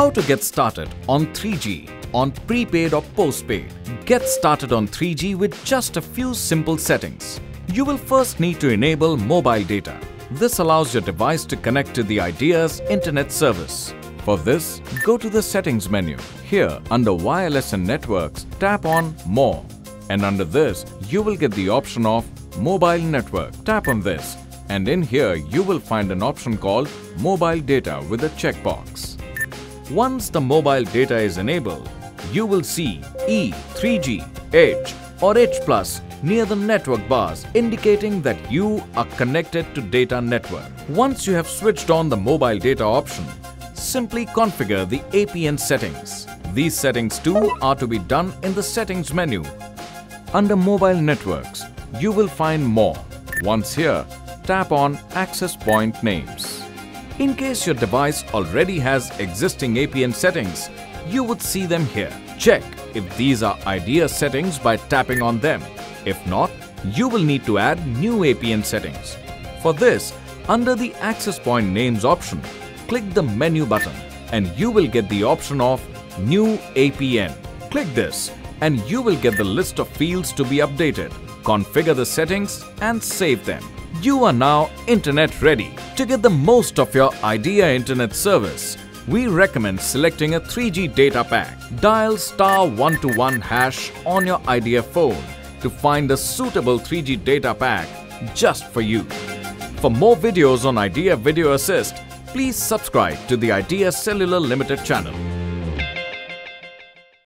How to get started on 3G on prepaid or postpaid. Get started on 3G with just a few simple settings. You will first need to enable mobile data. This allows your device to connect to the Idea's internet service. For this, go to the settings menu. Here, under wireless and networks, tap on more. And under this, you will get the option of mobile network. Tap on this. And in here, you will find an option called mobile data with a checkbox. Once the mobile data is enabled, you will see E, 3G, H or H+ near the network bars, indicating that you are connected to data network. Once you have switched on the mobile data option, simply configure the APN settings. These settings too are to be done in the settings menu. Under mobile networks, you will find more. Once here, tap on access point names. In case your device already has existing APN settings, you would see them here. Check if these are Idea settings by tapping on them. If not, you will need to add new APN settings. For this, under the access point names option, click the menu button and you will get the option of new APN. Click this and you will get the list of fields to be updated. Configure the settings and save them. You are now internet ready. To get the most of your Idea internet service, we recommend selecting a 3G data pack. Dial *121# on your Idea phone to find a suitable 3G data pack just for you. For more videos on Idea Video Assist, please subscribe to the Idea Cellular Limited channel.